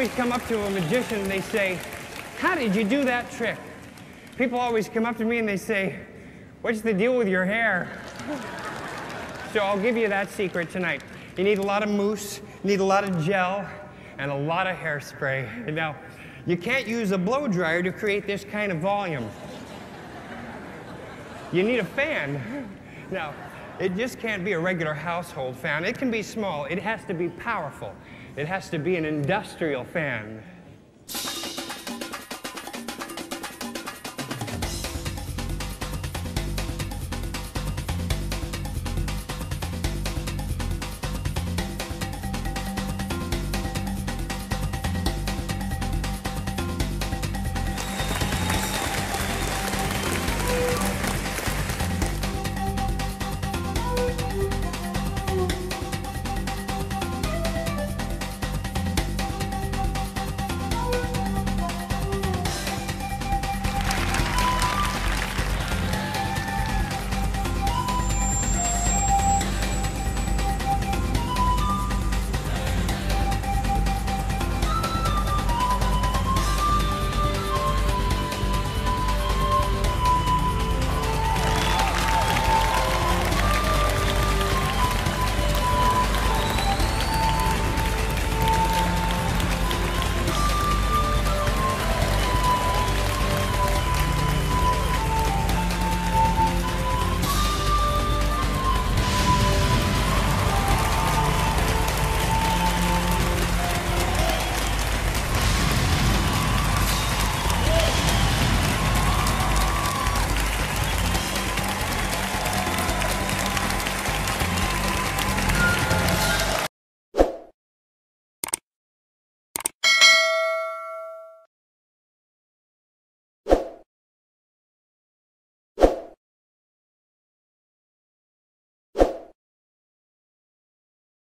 always come up to a magician and they say, how did you do that trick? People always come up to me and they say, what's the deal with your hair? So I'll give you that secret tonight. You need a lot of mousse, you need a lot of gel, and a lot of hairspray. Now, you can't use a blow dryer to create this kind of volume. You need a fan. Now, it just can't be a regular household fan. It can be small. It has to be powerful. It has to be an industrial fan.